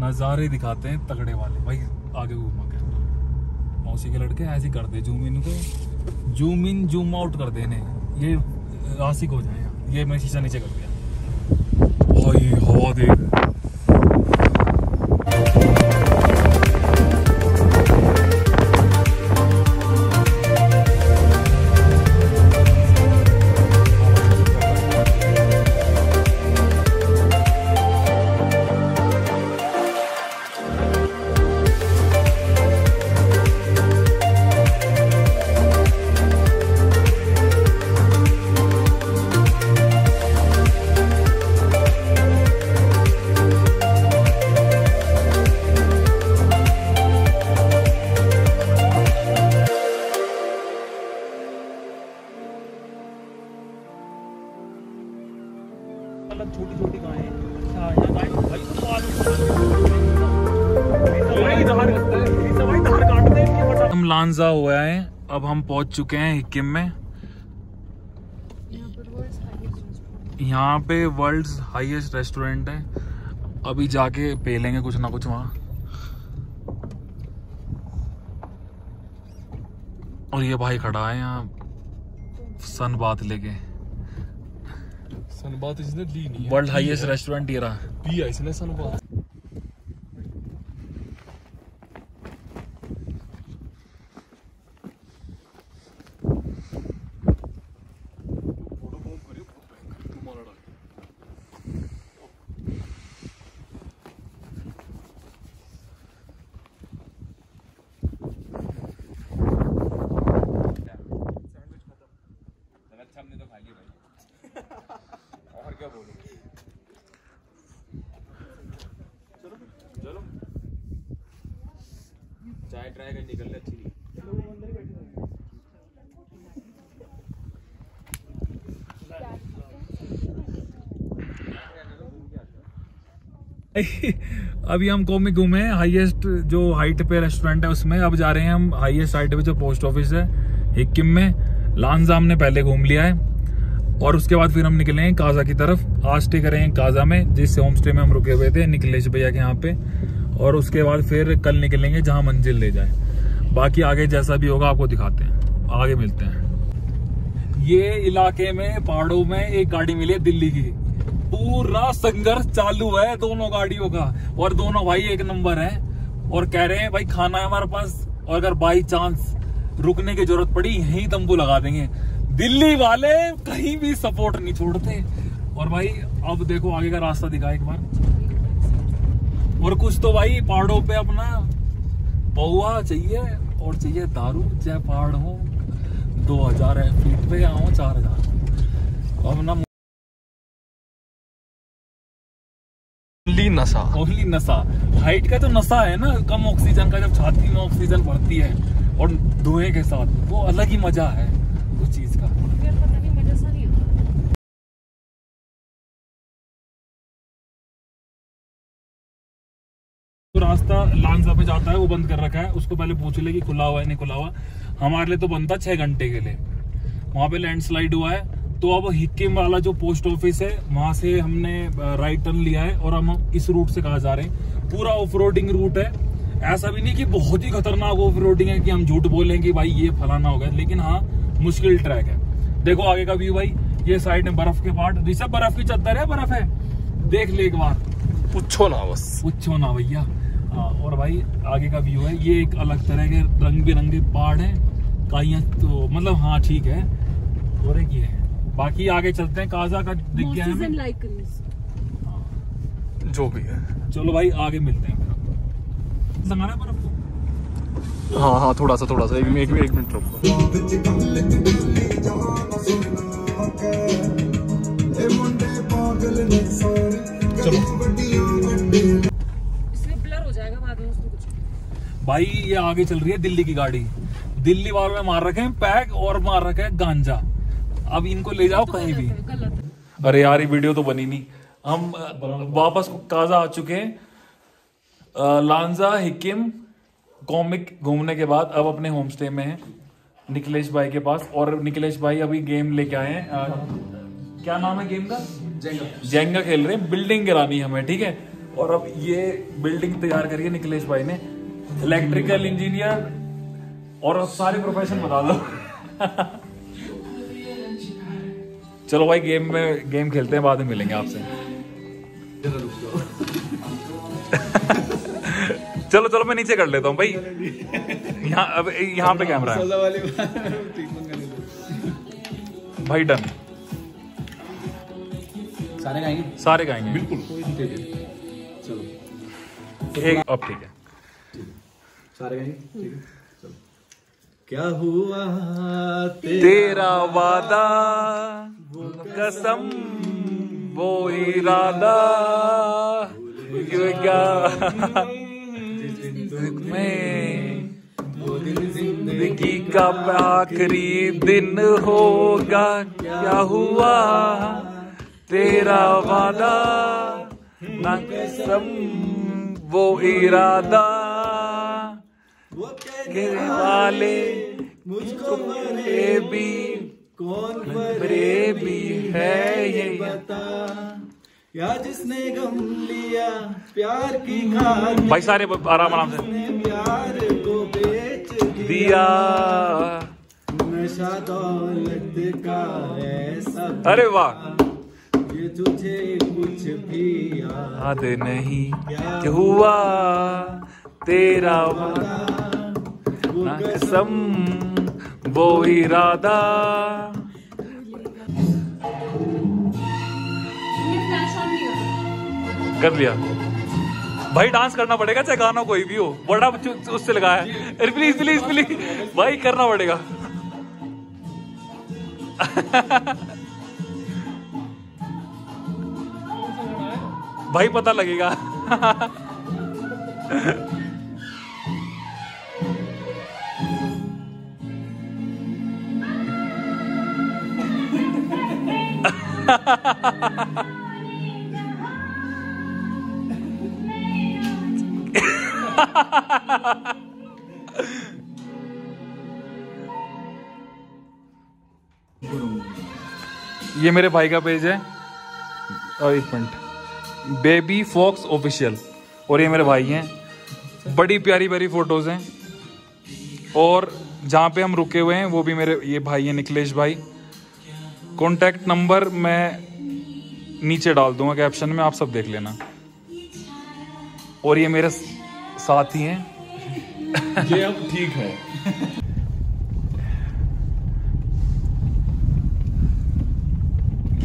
नज़ारे दिखाते हैं तगड़े वाले भाई। आगे घूमा कैमरा, मौसी के लड़के ऐसे कर दे जूम इन को, जूम इन जूम आउट कर देने, ये आशिक हो जाए। ये मैं शीशा नीचे कर दिया भाई, हवा देख। छोटी छोटी गायें गाय भाई तो आज हम लांजा हुआ है। अब हम पहुंच चुके हैं हिक्किम में। यहाँ पे वर्ल्ड हाईएस्ट रेस्टोरेंट है। अभी जाके पे लेंगे कुछ ना कुछ वहाँ। और ये भाई खड़ा है यहाँ सन बात लेके। सनबाथ इसने ली नहीं है। वर्ल्ड हाईएस्ट रेस्टोरेंट ये रहा पी है इसने सनबाथ। चाय ट्राई कर निकल ले अच्छी नहीं। अभी हम कोमिक घूमे, हाईएस्ट जो हाइट पे रेस्टोरेंट है उसमें। अब जा रहे हैं हम हाईएस्ट हाइट पे जो पोस्ट ऑफिस है हिक्किम में। लांजा हमने पहले घूम लिया है और उसके बाद फिर हम निकले हैं काजा की तरफ। आज स्टे करेंगे काजा में, जिस होम स्टे में हम रुके हुए थे निखिलेश भैया के यहाँ पे। और उसके बाद फिर कल निकलेंगे जहाँ मंजिल ले जाए। बाकी आगे जैसा भी होगा आपको दिखाते हैं, आगे मिलते हैं। ये इलाके में पहाड़ों में एक गाड़ी मिली है दिल्ली की। पूरा संघर्ष चालू है दोनों गाड़ियों का और दोनों भाई एक नंबर है। और कह रहे हैं भाई खाना है हमारे पास और अगर बाई चांस रुकने की जरूरत पड़ी यहीं तंबू लगा देंगे। दिल्ली वाले कहीं भी सपोर्ट नहीं छोड़ते। और भाई अब देखो आगे का रास्ता दिखा एक बार। और कुछ तो भाई पहाड़ों पे अपना पौवा चाहिए और चाहिए दारू। चाहे पहाड़ हो 2000 है फीट पे या हो 4000। अपना नशा ओनली नशा। हाइट का तो नशा है ना, कम ऑक्सीजन का। जब छाती में ऑक्सीजन बढ़ती है और धुएं के साथ वो अलग ही मजा है उस चीज का। पता नहीं मजा सा नहीं होता। तो रास्ता लांजा पे जाता है वो बंद कर रखा है। उसको पहले पूछ ले कि खुला हुआ है नहीं खुला हुआ। हमारे लिए तो बंद था 6 घंटे के लिए। वहां पे लैंडस्लाइड हुआ है। तो अब हिक्किम वाला जो पोस्ट ऑफिस है वहां से हमने राइट टर्न लिया है और हम इस रूट से कहा जा रहे हैं। पूरा ऑफ रोडिंग रूट है। ऐसा भी नहीं कि बहुत ही खतरनाक ऑफ रोडिंग है कि हम झूठ बोलें कि भाई ये फलाना हो गया, लेकिन हाँ मुश्किल ट्रैक है। देखो आगे का व्यू भाई। ये साइड में बर्फ के पहाड़, रिसब बर्फ की चद्दर है, बर्फ है। देख ले एक बार, पूछो ना बस, पूछो ना भैया। और भाई आगे का व्यू है। ये एक अलग तरह के रंग बिरंगे पहाड़ है काइया तो मतलब हाँ ठीक है। और एक ये है। बाकी आगे चलते हैं। काजा का दिख गया है जो भी है। चलो भाई आगे मिलते हैं। बर्फ को हाँ हाँ थोड़ा सा एक मिनट चलो। इसलिए ब्लर हो जाएगा बाद में उसमें कुछ। भाई ये आगे चल रही है दिल्ली की गाड़ी। दिल्ली वालों में मार रखे हैं पैक और मार रखे हैं गांजा। अब इनको ले जाओ कहीं भी। अरे यार ये वीडियो तो बनी नहीं। हम वापस काजा आ चुके हैं। लांजा हिक्किम कोमिक घूमने के बाद अब अपने होम स्टे में है निखिलेश भाई के पास। और निखिलेश भाई अभी गेम लेके आए हैं। क्या नाम है गेम का? जेंगा। जेंगा खेल रहे हैं। बिल्डिंग गिरानी है हमें, ठीक है। और अब ये बिल्डिंग तैयार करी है निखिलेश भाई ने। इलेक्ट्रिकल इंजीनियर और सारे प्रोफेशन बता दो। चलो भाई गेम खेलते हैं, बाद में मिलेंगे आपसे। चलो चलो मैं नीचे कर लेता हूँ भाई। यहाँ अब यहाँ पे कैमरा है भाई। डन, सारे गाएंगे, सारे गाएंगे बिल्कुल। चलो एक अब ठीक है, सारे गाएंगे ठीक है। चलो क्या हुआ तेरा वादा, वो कसम वो इरादा, ये क्या में जिंदगी का आखिरी दिन होगा। क्या हुआ तेरा वादा, ना कसम वो इरादा, तेरे वाले मुझको मरे भी कौन मरे भी है ये बता, या जिसने गम लिया प्यार की खातिर। भाई सारे आराम आराम से। प्यार को बेच दिया नशा दौलत का ऐसा, अरे वाह, ये तुझे कुछ भी याद नहीं। क्या हुआ तेरा वादा, ना कसम वो इरादा। कर लिया भाई, डांस करना पड़ेगा चाहे गाना कोई भी हो, बड़ा उससे लगाया है। प्लीज प्लीज प्लीज भाई करना पड़ेगा। भाई पता लगेगा। ये मेरे भाई का पेज है, और एक मिनट, बेबी फॉक्स ऑफिशियल, और ये मेरे भाई हैं। बड़ी प्यारी प्यारी फोटोज हैं, और जहाँ पे हम रुके हुए हैं वो भी मेरे ये भाई हैं, निखिलेश भाई। कॉन्टैक्ट नंबर मैं नीचे डाल दूंगा कैप्शन में, आप सब देख लेना। और ये मेरे साथ ही हैं। ये अब ठीक है।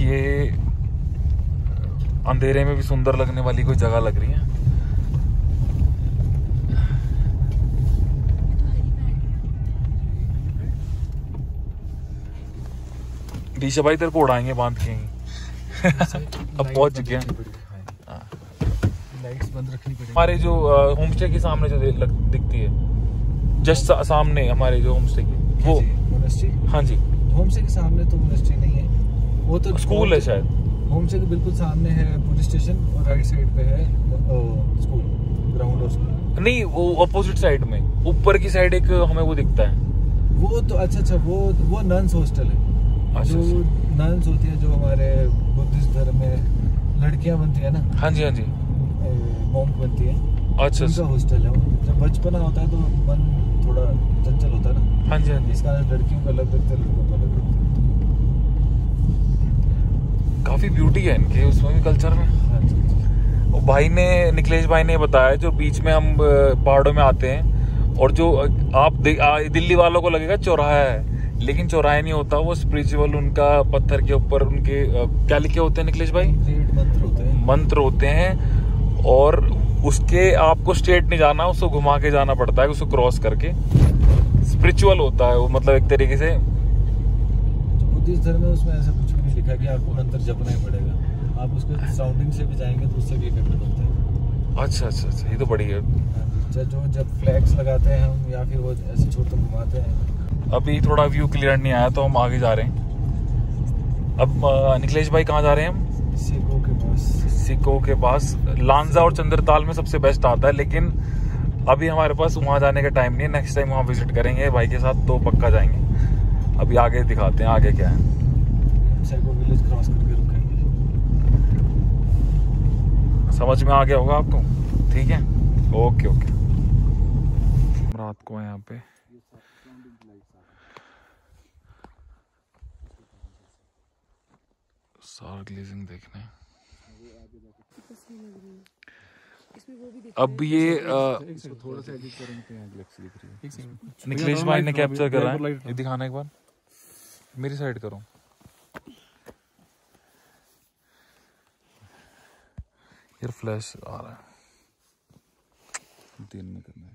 ये अंधेरे में भी सुंदर लगने वाली कोई जगह लग रही है। ऋषा भाई तेरे को उड़ाएंगे बांध के। अब पहुंच गया। लाइट्स बंद रखनी पड़ेगी। हमारे जो होम स्टे के सामने जो दिखती है, जस्ट सामने हमारे जो होम स्टे की वो मोनेस्ट्री। हाँ जी, होम स्टे के सामने तो मोनेस्ट्री नहीं है, वो तो स्कूल है शायद। होम स्टे के बिल्कुल सामने है पुलिस स्टेशन, और राइट साइड पे है स्कूल ग्राउंड। और स्कूल नहीं, वो अपोजिट साइड में ऊपर की साइड एक हमें वो दिखता है वो तो। अच्छा अच्छा, वो नन्स हॉस्टल है। जो नन्स होती है जो हमारे बुद्धिस्ट धर्म में लड़कियाँ बनती है ना। हाँ जी हाँ जी, मोम बनती है। अच्छा, उनका हॉस्टल है। जब बचपना होता है तो मन थोड़ा चंचल होता है ना। हाँ जी हाँ जी, इसका लड़कियों का अलग रखते हैं, लड़कों का अलग रखते हैं। काफ़ी ब्यूटी है इनके उसमें भी, कल्चर में। हाँ जी, और भाई ने, निखिलेश भाई ने बताया, जो बीच में हम पहाड़ों में आते हैं और जो आप दिल्ली वालों को लगेगा चौराहा है, लेकिन चौराहे नहीं होता वो स्पिरिचुअल। उनका पत्थर के ऊपर उनके क्या लिखे होते हैं निखिलेश भाई? मंत्र होते हैं, और उसके आपको स्ट्रेट नहीं जाना, उसको घुमा के जाना पड़ता है, उसको क्रॉस करके। स्पिरिचुअल होता है वो, मतलब एक तरीके से बुद्धिस्ट धर्म में। उसमें ऐसा कुछ भी नहीं लिखा कि आपको मंत्र जपना ही पड़ेगा, आप उसके साउंडिंग से भी जाएंगे तो उससे भी इफेक्ट होता है। अच्छा अच्छा अच्छा, ये तो बढ़िया है। जो जब फ्लैग्स लगाते हैं हम, या फिर वो ऐसे छोटे घुमाते हैं। अभी थोड़ा व्यू क्लियर नहीं आया तो हम आगे जा रहे हैं। अब निखिलेश भाई कहाँ जा रहे हैं हम? सिकों के पास लांजा और चंद्रताल में सबसे बेस्ट आता है, लेकिन अभी हमारे पास वहाँ जाने का टाइम नहीं है। नेक्स्ट टाइम वहाँ विजिट करेंगे भाई के साथ तो पक्का जाएंगे। अभी आगे दिखाते हैं आगे क्या है। समझ में आ गया होगा आपको, ठीक है। ओके ओके, हम रात को यहाँ पे सार ग्लेजिंग देखने। अब ये निखिलेश भाई ने कैप्चर करा है, ये दिखाना एक बार, मेरी साइड करो। यार फ्लैश आ रहा है, दिन में करना।